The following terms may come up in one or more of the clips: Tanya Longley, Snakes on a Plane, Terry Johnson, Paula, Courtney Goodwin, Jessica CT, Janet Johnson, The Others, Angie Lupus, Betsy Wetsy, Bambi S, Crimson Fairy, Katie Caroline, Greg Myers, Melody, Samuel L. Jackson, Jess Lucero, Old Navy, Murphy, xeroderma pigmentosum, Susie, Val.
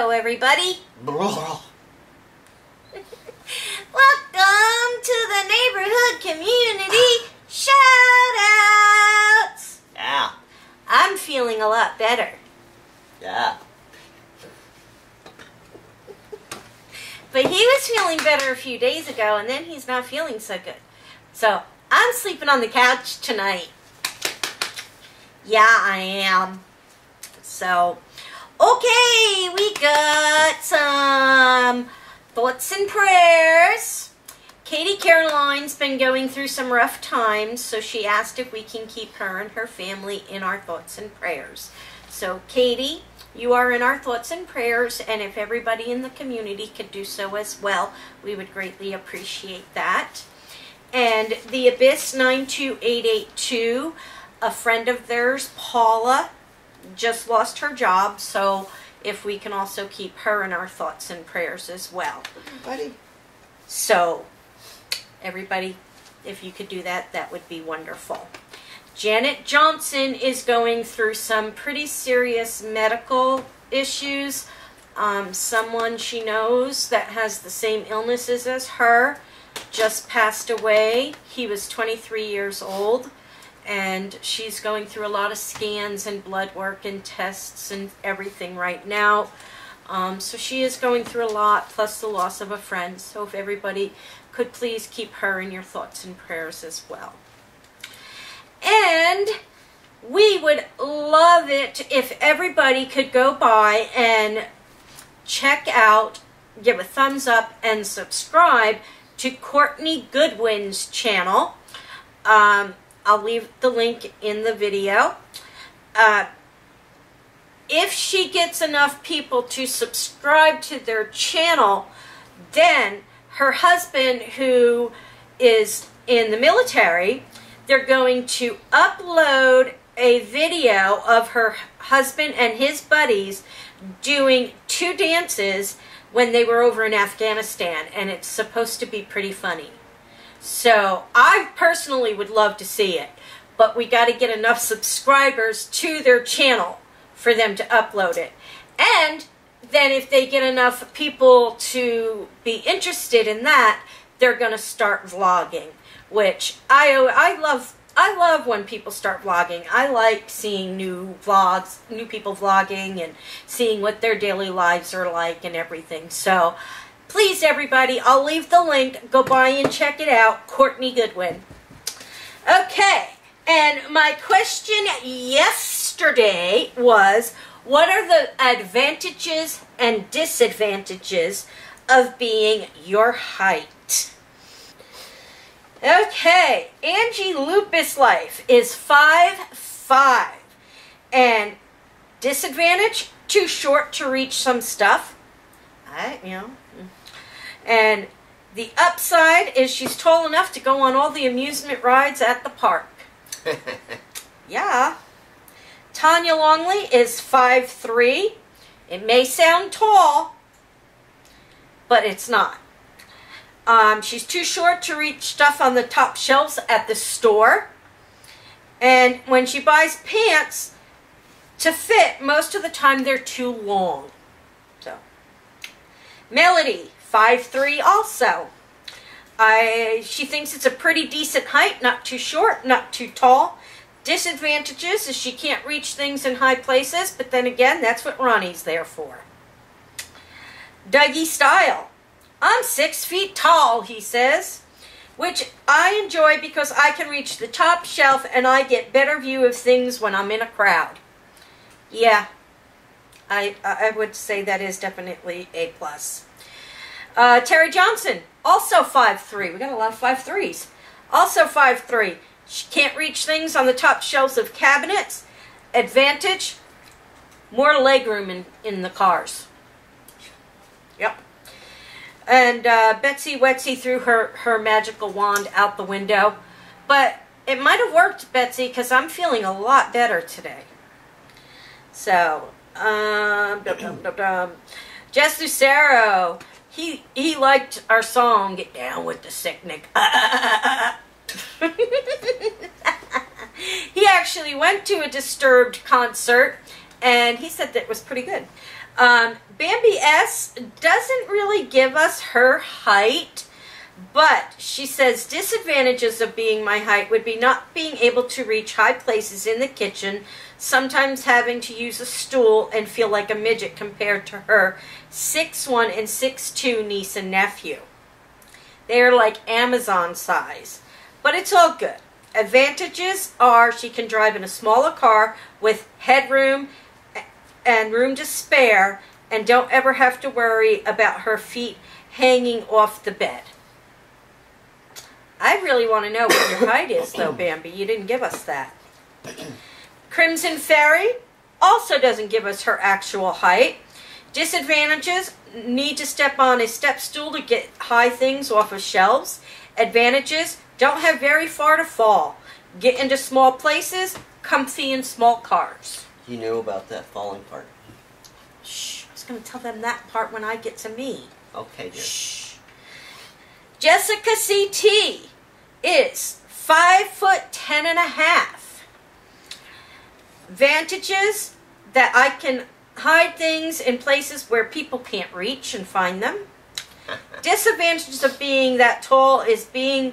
Hello, everybody. Welcome to the neighborhood community shoutouts. Yeah. I'm feeling a lot better. Yeah. But he was feeling better a few days ago, and then he's not feeling so good. So I'm sleeping on the couch tonight. Yeah, I am. So, okay, we got some thoughts and prayers. Katie Caroline's been going through some rough times, so she asked if we can keep her and her family in our thoughts and prayers. So, Katie, you are in our thoughts and prayers, and if everybody in the community could do so as well, we would greatly appreciate that. And the Abyss 92882, a friend of theirs, Paula, just lost her job, so if we can also keep her in our thoughts and prayers as well. Everybody. So, everybody, if you could do that, that would be wonderful. Janet Johnson is going through some pretty serious medical issues. Someone she knows that has the same illnesses as her just passed away. He was 23 years old, and she's going through a lot of scans and blood work and tests and everything right now. So she is going through a lot, plus the loss of a friend. So if everybody could please keep her in your thoughts and prayers as well. And we would love it if everybody could go by and check out, give a thumbs up, and subscribe to Courtney Goodwin's channel. I'll leave the link in the video. If she gets enough people to subscribe to their channel, then her husband, who is in the military, they're going to upload a video of her husband and his buddies doing two dances when they were over in Afghanistan, and it's supposed to be pretty funny. So I personally would love to see it, but we got to get enough subscribers to their channel for them to upload it. And then if they get enough people to be interested in that, they're going to start vlogging, which I love when people start vlogging. I like seeing new vlogs, new people vlogging, and seeing what their daily lives are like and everything. So please, everybody, I'll leave the link. Go by and check it out. Courtney Goodwin. Okay, and my question yesterday was, what are the advantages and disadvantages of being your height? Okay, Angie Lupus Life is 5'5", and disadvantage, too short to reach some stuff. And the upside is she's tall enough to go on all the amusement rides at the park. Yeah. Tanya Longley is 5'3". It may sound tall, but it's not. She's too short to reach stuff on the top shelves at the store. And when she buys pants to fit, most of the time they're too long. So, Melody, 5'3" also. She thinks it's a pretty decent height, not too short, not too tall. Disadvantages is she can't reach things in high places, but then again, that's what Ronnie's there for. Dougie Style. I'm 6 feet tall, he says, which I enjoy because I can reach the top shelf and I get better view of things when I'm in a crowd. Yeah, I would say that is definitely a plus. Terry Johnson, also 5'3". We got a lot of 5'3s. Also 5'3". She can't reach things on the top shelves of cabinets. Advantage, more legroom in the cars. Yep. And Betsy Wetsy threw her magical wand out the window. But it might have worked, Betsy, because I'm feeling a lot better today. So, Jess Lucero, he liked our song, Get Down with the Sicknick. He actually went to a Disturbed concert, and he said that it was pretty good. Bambi S doesn't really give us her height, but she says disadvantages of being my height would be not being able to reach high places in the kitchen, sometimes having to use a stool and feel like a midget compared to her 6'1" and 6'2" niece and nephew. They're like Amazon size, but it's all good. Advantages are she can drive in a smaller car with headroom and room to spare, and don't ever have to worry about her feet hanging off the bed. I really want to know what your height is, though, Bambi. You didn't give us that. Crimson Fairy also doesn't give us her actual height. Disadvantages, need to step on a step stool to get high things off of shelves. Advantages, don't have very far to fall. Get into small places, comfy in small cars. You know about that falling part. Shh, I was going to tell them that part when I get to me. Okay, dear. Shh. Jessica CT is 5'10½". Advantages, that I can hide things in places where people can't reach and find them. Disadvantages of being that tall is being,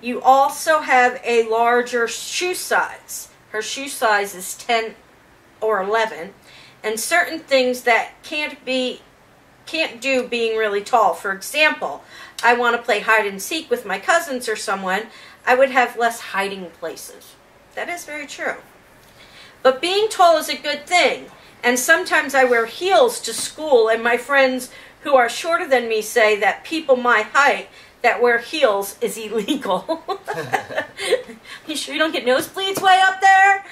you also have a larger shoe size. Her shoe size is 10 or 11, and certain things that can't do being really tall. For example, I want to play hide and seek with my cousins or someone, I would have less hiding places. That is very true. But being tall is a good thing, and sometimes I wear heels to school, and my friends who are shorter than me say that people my height that wear heels is illegal. You sure you don't get nosebleeds way up there?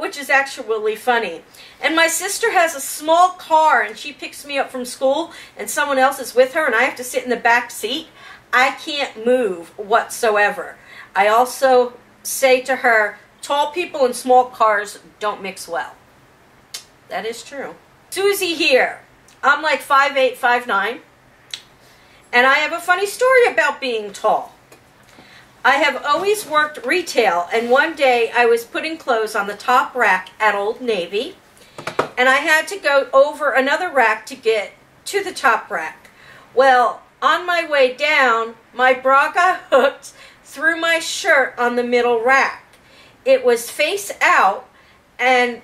Which is actually funny. And my sister has a small car, and she picks me up from school, and someone else is with her, and I have to sit in the back seat. I can't move whatsoever. I also say to her, tall people and small cars don't mix well. That is true. Susie here. I'm like 5'8", 5'9", and I have a funny story about being tall. I have always worked retail, and one day I was putting clothes on the top rack at Old Navy, and I had to go over another rack to get to the top rack. Well, on my way down, my bra got hooked through my shirt on the middle rack. It was face out, and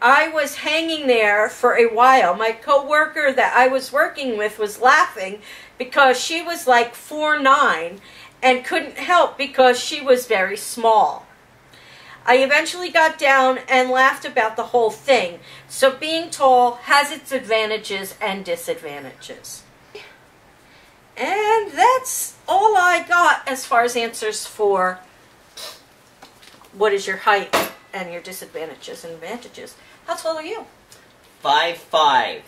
I was hanging there for a while. My co-worker that I was working with was laughing because she was like 4'9", and couldn't help because she was very small. I eventually got down and laughed about the whole thing. So being tall has its advantages and disadvantages. And that's all I got as far as answers for what is your height and your disadvantages and advantages. How tall are you? 5'5".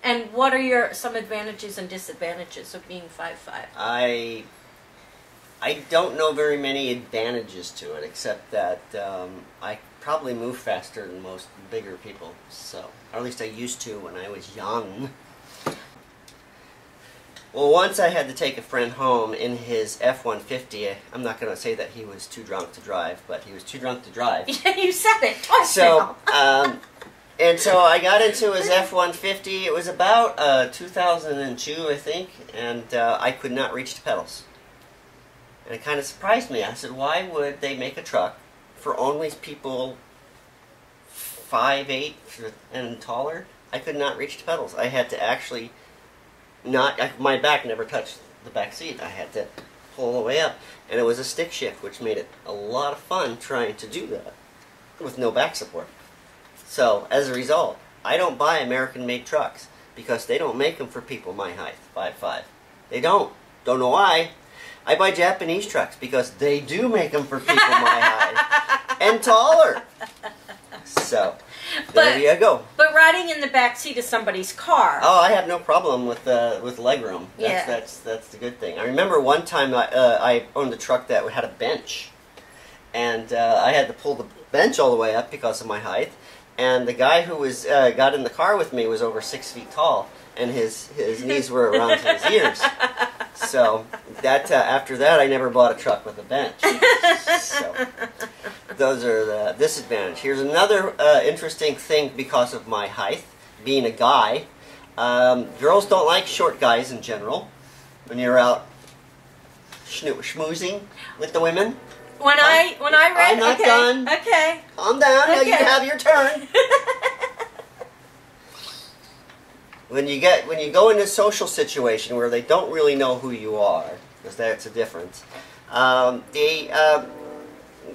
And what are your some advantages and disadvantages of being 5'5"? I don't know very many advantages to it, except that I probably move faster than most bigger people. So, or at least I used to when I was young. Well, once I had to take a friend home in his F-150. I'm not going to say that he was too drunk to drive, but he was too drunk to drive. You said it twice now. So, and so I got into his F-150. It was about 2002, I think, and I could not reach the pedals. And it kind of surprised me. I said, why would they make a truck for only people 5'8" and taller? I could not reach the pedals. I had to actually my back never touched the back seat. I had to pull all the way up. And it was a stick shift, which made it a lot of fun trying to do that with no back support. So, as a result, I don't buy American-made trucks because they don't make them for people my height, 5'5". They don't. Don't know why. I buy Japanese trucks because they do make them for people my height and taller. So, there you go. But riding in the back seat of somebody's car. Oh, I have no problem with legroom. That's the good thing. I remember one time I owned a truck that had a bench, and I had to pull the bench all the way up because of my height. And the guy who was got in the car with me was over 6 feet tall, and his knees were around his ears. So that after that, I never bought a truck with a bench. So those are the disadvantage. Here's another interesting thing because of my height. being a guy. Girls don't like short guys in general when you're out schmoozing with the women. When I read, I'm not okay, done. Okay. Calm down. Okay. Now you have your turn. When you go in a social situation where they don't really know who you are, because that's a difference.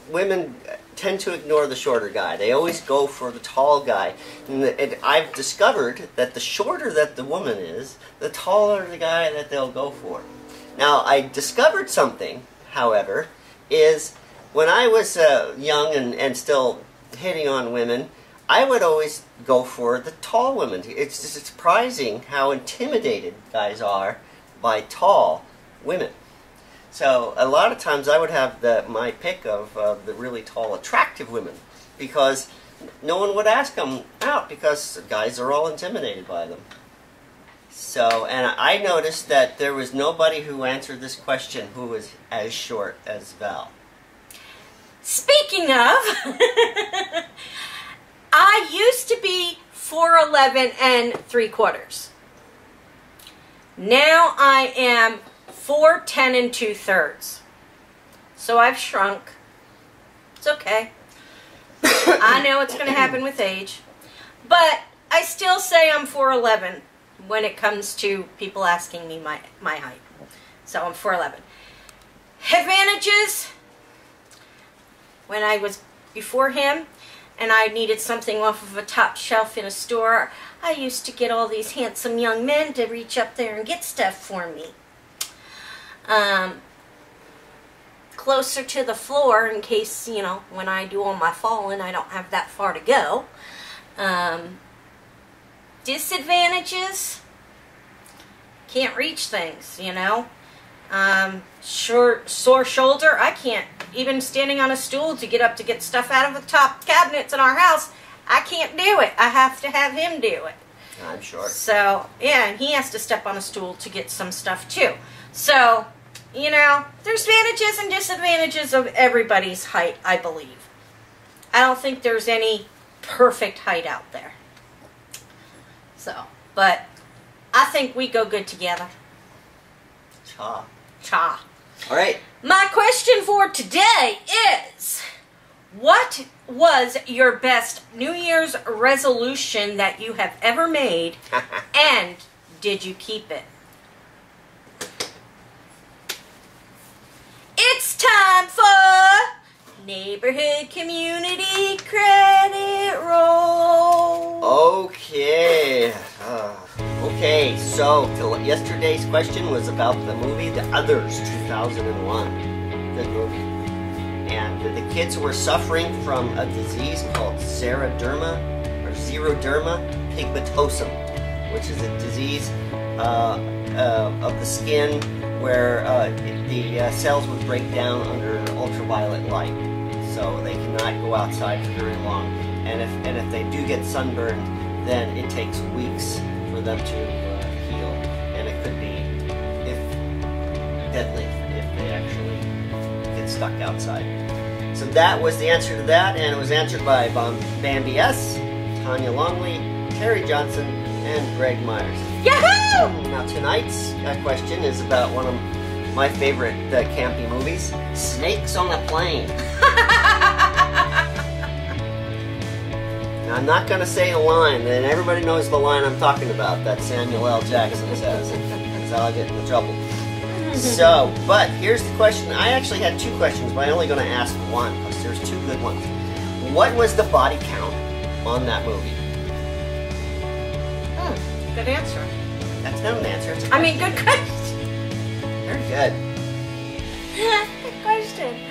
Women tend to ignore the shorter guy. They always go for the tall guy. And I've discovered that the shorter that the woman is, the taller the guy that they'll go for. Now, I discovered something, however, is when I was young and still hitting on women, I would always go for the tall women. It's just surprising how intimidated guys are by tall women. So a lot of times I would have my pick of the really tall, attractive women, because no one would ask them out because guys are all intimidated by them. So, and I noticed that there was nobody who answered this question who was as short as Val. Speaking of, I used to be 4'11 3/4". Now I am 4'10 2/3". So I've shrunk. It's okay. I know it's going to happen with age. But I still say I'm 4'11 when it comes to people asking me my height. So I'm 4'11". Advantages, when I was before him and I needed something off of a top shelf in a store, I used to get all these handsome young men to reach up there and get stuff for me. Closer to the floor in case, you know, when I do all my falling, I don't have that far to go. Disadvantages, can't reach things, you know. Sore shoulder, I can't, even standing on a stool to get up to get stuff out of the top cabinets in our house, I can't do it. I have to have him do it. I'm sure. So, yeah, and he has to step on a stool to get some stuff too. So, you know, there's advantages and disadvantages of everybody's height, I believe. I don't think there's any perfect height out there. So, but I think we go good together. Cha. Cha. All right. My question for today is, what was your best New Year's resolution that you have ever made, and did you keep it? It's time for Neighborhood Community Credit Roll. Okay. Okay, so yesterday's question was about the movie The Others, 2001. Good movie. And the kids were suffering from a disease called xeroderma pigmentosum, which is a disease of the skin where the cells would break down under ultraviolet light, so they cannot go outside for very long. And if they do get sunburned, then it takes weeks for them to heal, and it could be deadly if they actually get stuck outside. So that was the answer to that, and it was answered by Bambi S, Tanya Longley, Terry Johnson, and Greg Myers. Yahoo! Now tonight's question is about one of my favorite campy movies, Snakes on a Plane. Now I'm not going to say a line, and everybody knows the line I'm talking about that Samuel L. Jackson says. That's how I get into trouble. So, but here's the question. I actually had two questions, but I'm only going to ask one because there's two good ones. What was the body count on that movie? Good answer. That's not an answer. I mean, good question. Very good. Good question.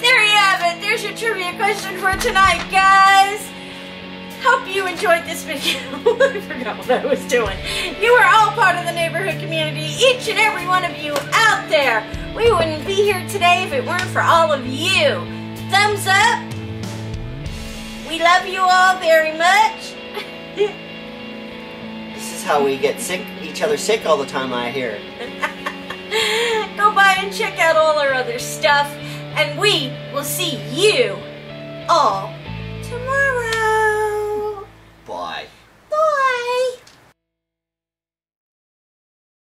There you have it. There's your trivia question for tonight, guys. Hope you enjoyed this video. I forgot what I was doing. You are all part of the neighborhood community, each and every one of you out there. We wouldn't be here today if it weren't for all of you. Thumbs up. We love you all very much. How we get sick, each other sick all the time, I hear. Go by and check out all our other stuff, and we will see you all tomorrow.